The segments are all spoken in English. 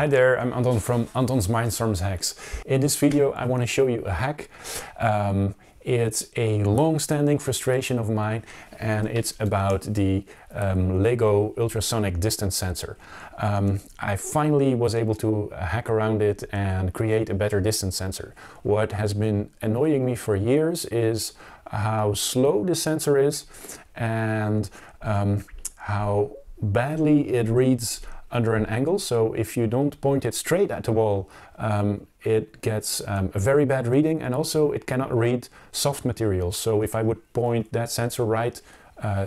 Hi there, I'm Anton from Anton's Mindstorms Hacks. In this video I want to show you a hack. It's a long-standing frustration of mine, and it's about the Lego ultrasonic distance sensor. I finally was able to hack around it and create a better distance sensor. What has been annoying me for years is how slow the sensor is and how badly it reads under an angle. So if you don't point it straight at the wall, it gets a very bad reading, and also it cannot read soft materials. So if I would point that sensor right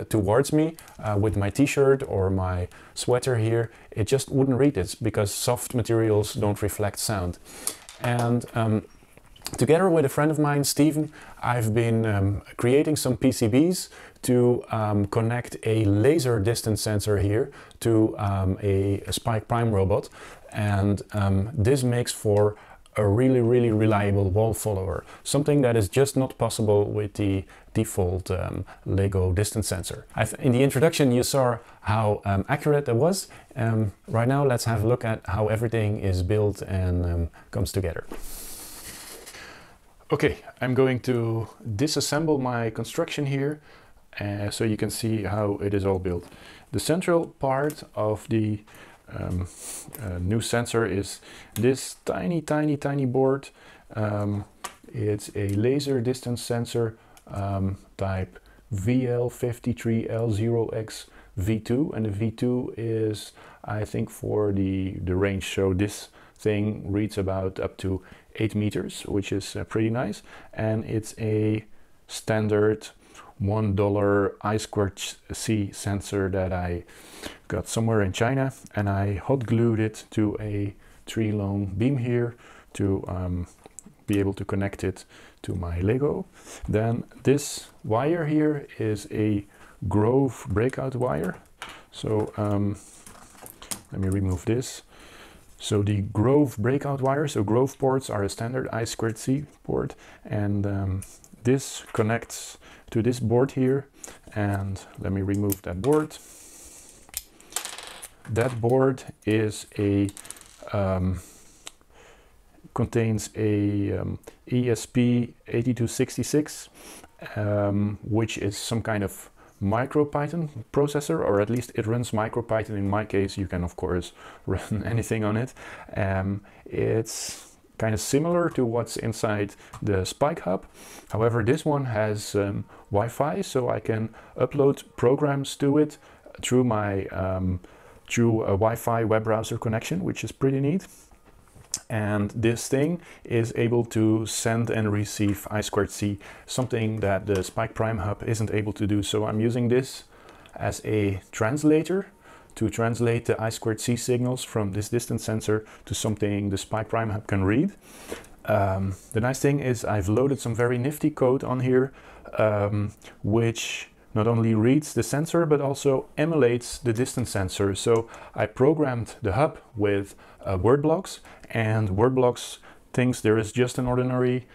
towards me with my t-shirt or my sweater here, it just wouldn't read it because soft materials don't reflect sound. And together with a friend of mine, Steven, I've been creating some PCBs to connect a laser distance sensor here to a Spike Prime robot. And this makes for a really, really reliable wall follower, something that is just not possible with the default Lego distance sensor. In the introduction you saw how accurate that was. Right now let's have a look at how everything is built and comes together. Okay, I'm going to disassemble my construction here so you can see how it is all built. The central part of the new sensor is this tiny board. It's a laser distance sensor type VL53L0XV2, and the V2 is, I think, for the range. So this thing reads about up to 8 meters, which is pretty nice, and it's a standard $1 I2C sensor that I got somewhere in China, and I hot glued it to a 3-long beam here to be able to connect it to my Lego. Then this wire here is a Grove breakout wire, so let me remove this. So the Grove breakout wire, so Grove ports are a standard I2C port, and this connects to this board here, and let me remove that board. That board is a, contains a ESP8266, which is some kind of MicroPython processor, or at least it runs MicroPython. In my case, you can of course run anything on it. It's kind of similar to what's inside the Spike Hub. However, this one has Wi-Fi, so I can upload programs to it through my through a Wi-Fi web browser connection, which is pretty neat. And this thing is able to send and receive I2C, something that the Spike Prime Hub isn't able to do. So I'm using this as a translator to translate the I2C signals from this distance sensor to something the Spike Prime Hub can read. The nice thing is I've loaded some very nifty code on here, which not only reads the sensor, but also emulates the distance sensor. So I programmed the hub with Word blocks, and Word blocks thinks there is just an ordinary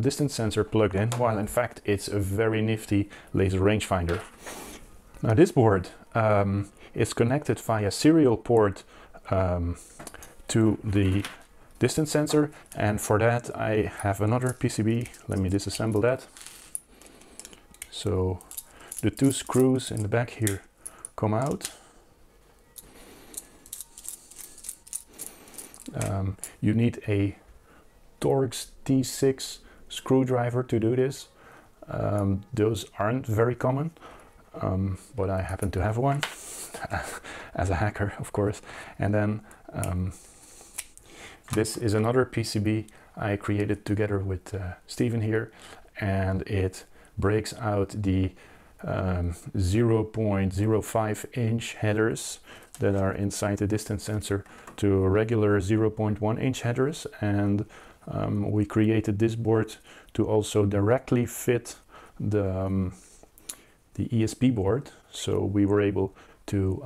distance sensor plugged in, while in fact it's a very nifty laser rangefinder. Now this board is connected via serial port to the distance sensor, and for that I have another PCB. Let me disassemble that. So the two screws in the back here come out. You need a Torx T6 screwdriver to do this. Those aren't very common, but I happen to have one as a hacker, of course. And then this is another PCB I created together with Steven here, and it breaks out the 0.05 inch headers that are inside the distance sensor to regular 0.1 inch headers, and we created this board to also directly fit the ESP board, so we were able to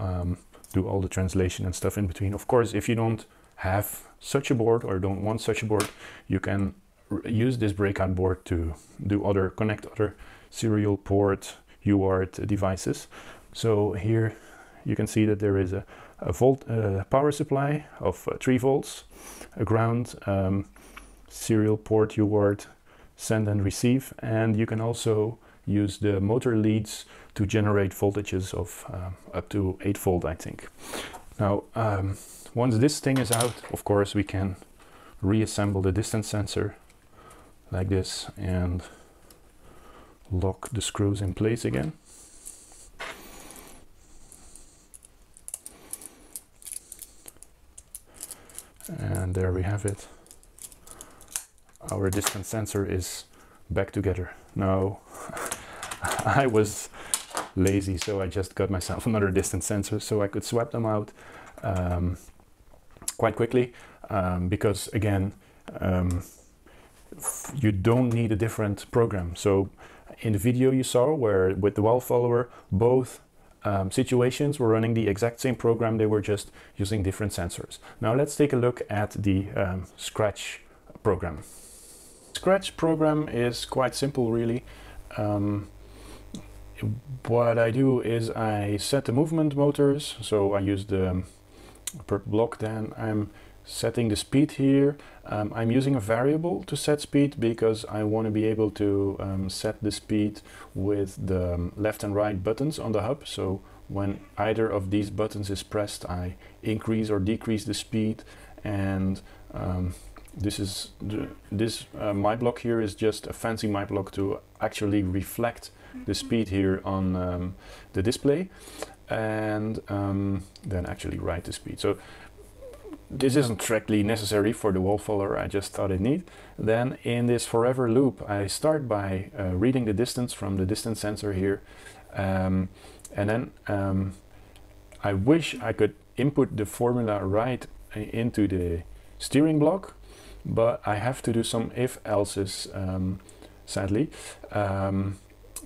do all the translation and stuff in between. Of course, if you don't have such a board or don't want such a board, you can use this breakout board to do other connect serial port UART devices. So here you can see that there is a a power supply of 3 volts, a ground, serial port UART, send and receive, and you can also use the motor leads to generate voltages of up to 8 volt, I think. Now, once this thing is out, of course, we can reassemble the distance sensor like this and lock the screws in place again. And there we have it. Our distance sensor is back together. Now, I was lazy, so I just got myself another distance sensor so I could swap them out quite quickly, because again, you don't need a different program. So in the video you saw where with the wall follower, both situations were running the exact same program, they were just using different sensors. Now let's take a look at the Scratch program. Scratch program is quite simple, really. What I do is I set the movement motors, so I use the per block, then I'm setting the speed here. I'm using a variable to set speed because I want to be able to set the speed with the left and right buttons on the hub. So when either of these buttons is pressed, I increase or decrease the speed. And my block here is just a fancy my block to actually reflect the speed here on the display, and then actually write the speed. So this isn't strictly necessary for the wall follower, I just thought it neat. Then in this forever loop, I start by reading the distance from the distance sensor here. And then I wish I could input the formula right into the steering block, but I have to do some if-else's, sadly.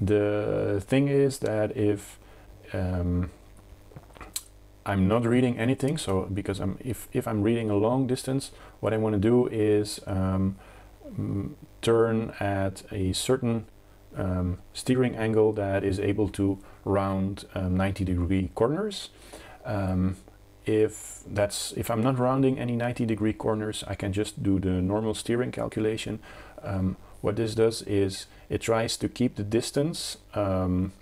The thing is that if I'm not reading anything, so because if I'm reading a long distance, what I want to do is turn at a certain steering angle that is able to round 90-degree corners. If I'm not rounding any 90-degree corners, I can just do the normal steering calculation. What this does is it tries to keep the distance from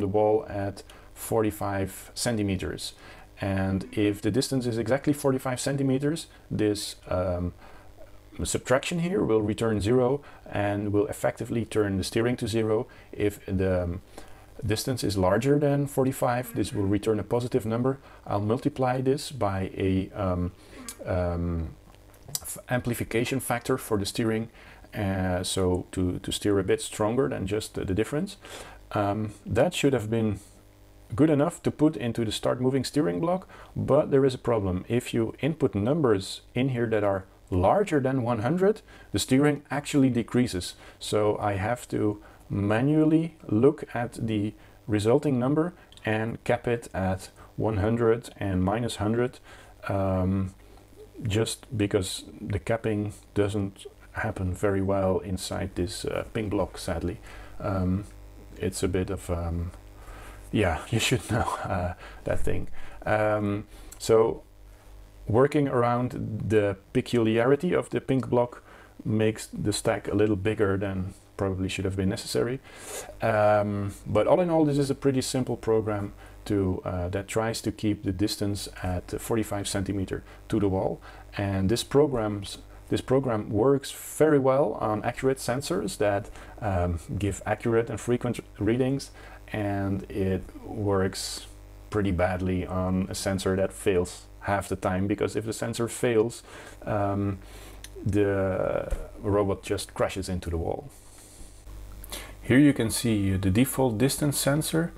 the wall at 45 centimeters. And if the distance is exactly 45 centimeters, this subtraction here will return 0 and will effectively turn the steering to 0. If the distance is larger than 45, this will return a positive number. I'll multiply this by a amplification factor for the steering, so to steer a bit stronger than just the difference. That should have been good enough to put into the start moving steering block, but there is a problem. If you input numbers in here that are larger than 100, the steering actually decreases. So I have to manually look at the resulting number and cap it at 100 and minus 100, just because the capping doesn't happen very well inside this pink block, sadly. It's a bit of yeah, you should know that thing. So working around the peculiarity of the pink block makes the stack a little bigger than probably should have been necessary. But all in all, this is a pretty simple program to that tries to keep the distance at 45 centimeter to the wall. And this program works very well on accurate sensors that give accurate and frequent readings, and it works pretty badly on a sensor that fails half the time, because if the sensor fails, the robot just crashes into the wall. Here you can see the default distance sensor,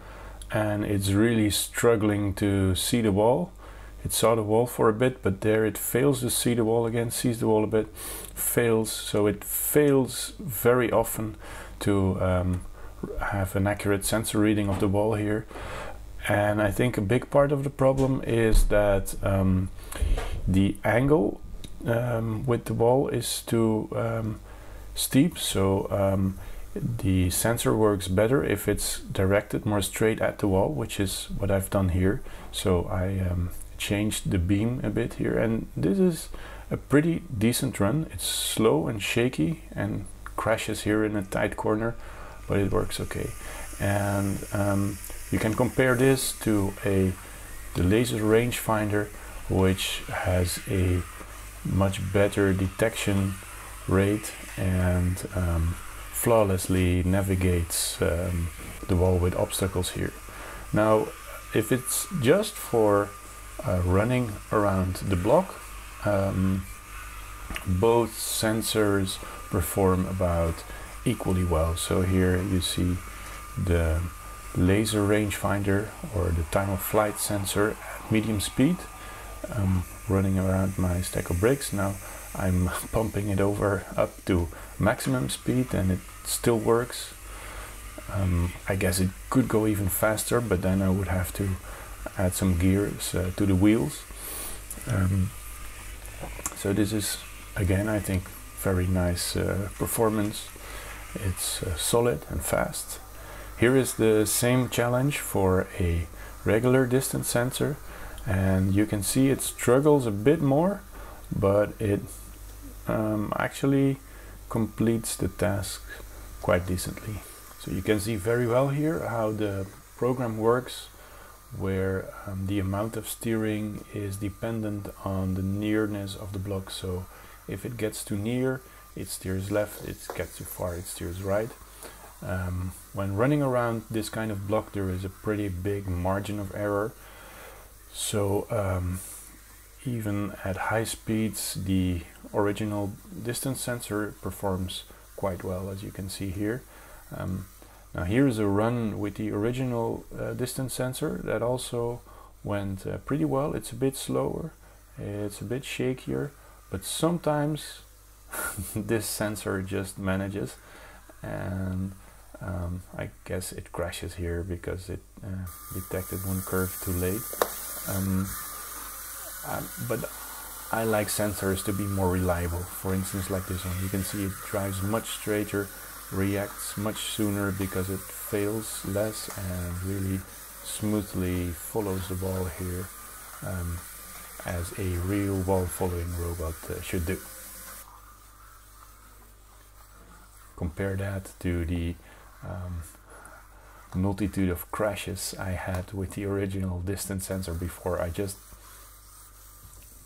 and it's really struggling to see the wall. It saw the wall for a bit, but there it fails to see the wall again, sees the wall a bit, fails. So it fails very often to have an accurate sensor reading of the wall here. And I think a big part of the problem is that the angle with the wall is too steep. So the sensor works better if it's directed more straight at the wall, which is what I've done here. So I changed the beam a bit here, and this is a pretty decent run. It's slow and shaky and crashes here in a tight corner, but it works okay. And you can compare this to the laser rangefinder, which has a much better detection rate and flawlessly navigates the wall with obstacles here. Now, if it's just for running around the block, both sensors perform about equally well. So here you see the laser rangefinder or the time of flight sensor at medium speed running around my stack of bricks. Now I'm pumping it up to maximum speed and it still works. I guess it could go even faster, but then I would have to add some gears to the wheels. So this is, again, I think, very nice performance. It's solid and fast. Here is the same challenge for a regular distance sensor, and you can see it struggles a bit more, but it actually completes the task quite decently. So you can see very well here how the program works, where the amount of steering is dependent on the nearness of the block. So if it gets too near, it steers left; it gets too far, it steers right. When running around this kind of block, there is a pretty big margin of error. So even at high speeds, the original distance sensor performs quite well, as you can see here. Now here is a run with the original distance sensor that also went pretty well. It's a bit slower, it's a bit shakier, but sometimes this sensor just manages, and I guess it crashes here because it detected one curve too late. But I like sensors to be more reliable. For instance, like this one, you can see it drives much straighter, reacts much sooner because it fails less and really smoothly follows the ball here, as a real wall following robot should do. Compare that to the multitude of crashes I had with the original distance sensor before. I just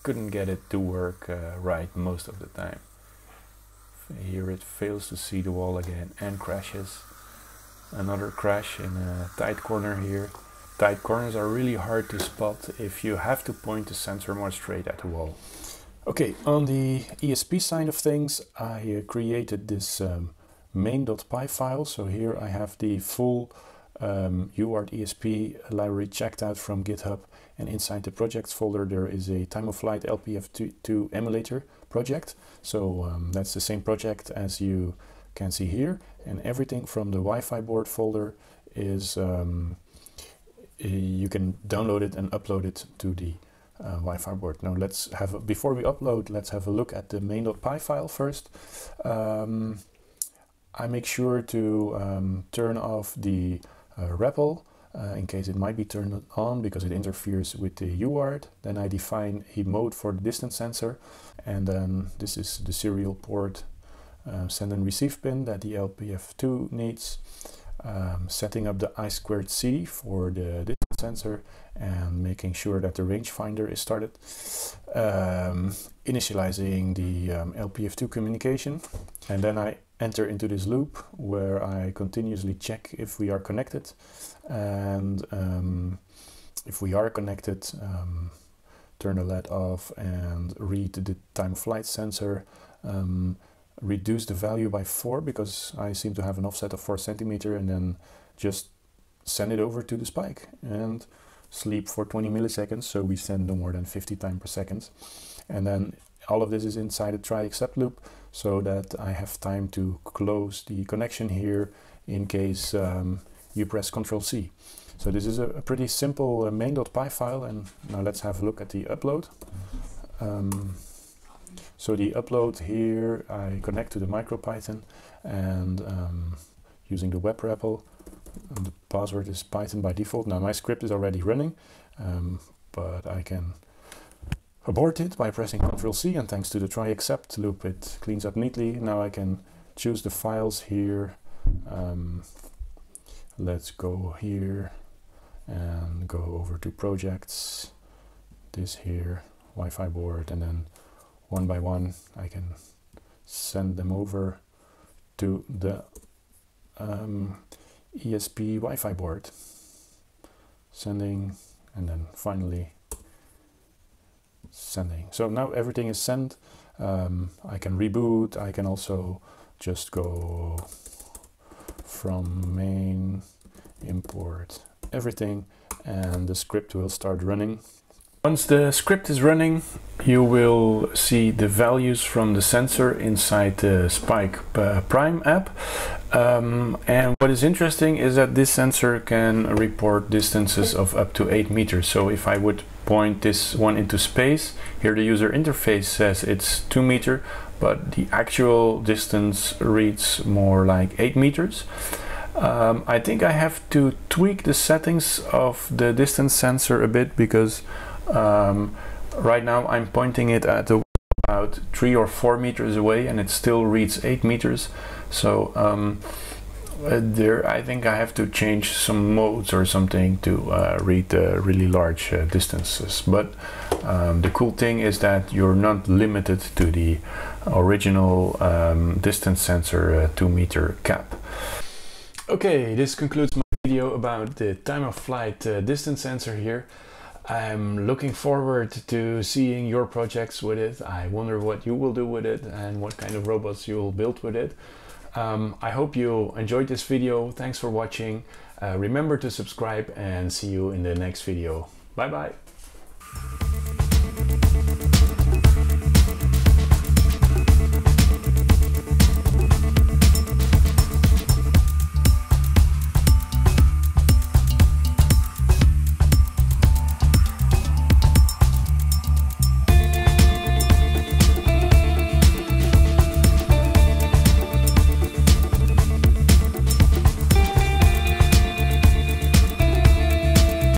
couldn't get it to work right most of the time. Here it fails to see the wall again and crashes. Another crash in a tight corner here. Tight corners are really hard to spot if you have to point the sensor more straight at the wall. Okay, on the ESP side of things, I created this main.py file. So here I have the full UART ESP library checked out from GitHub, and inside the projects folder there is a time of flight LPF2 emulator project. So that's the same project as you can see here, and everything from the Wi-Fi board folder is you can download it and upload it to the Wi-Fi board. Now let's have before we upload, let's have a look at the main.py file first. I make sure to turn off the REPL in case it might be turned on because it interferes with the UART. Then I define a mode for the distance sensor, and then this is the serial port send and receive pin that the LPF2 needs. Setting up the I2C for the distance sensor and making sure that the rangefinder is started. Initializing the LPF2 communication, and then I enter into this loop where I continuously check if we are connected, and if we are connected, turn the LED off and read the time of flight sensor. Reduce the value by 4 because I seem to have an offset of 4 centimeter, and then just send it over to the SPIKE and sleep for 20 milliseconds, so we send no more than 50 times per second. And then all of this is inside a try except loop so that I have time to close the connection here in case you press Ctrl+C. So this is a pretty simple main.py file, and now let's have a look at the upload. So the upload here, I connect to the MicroPython and using the web REPL, the password is Python by default. Now my script is already running. but I can abort it by pressing Ctrl+C, and thanks to the try except loop, it cleans up neatly. Now I can choose the files here. Let's go here and go over to projects, this here, Wi-Fi board, and then one by one I can send them over to the ESP Wi-Fi board. Sending, and then finally sending. So now everything is sent. I can reboot. I can also just go from main, import everything, and the script will start running. Once the script is running, you will see the values from the sensor inside the Spike Prime app. And what is interesting is that this sensor can report distances of up to 8 meters. So if I would point this one into space, here the user interface says it's 2 meters, but the actual distance reads more like 8 meters. I think I have to tweak the settings of the distance sensor a bit, because right now I'm pointing it at about 3 or 4 meters away and it still reads 8 meters. So I think I have to change some modes or something to read really large distances. But the cool thing is that you're not limited to the original distance sensor 2 meter cap. Okay, this concludes my video about the time of flight distance sensor here. I'm looking forward to seeing your projects with it. I wonder what you will do with it and what kind of robots you'll build with it. I hope you enjoyed this video. Thanks for watching. Remember to subscribe, and see you in the next video. Bye bye.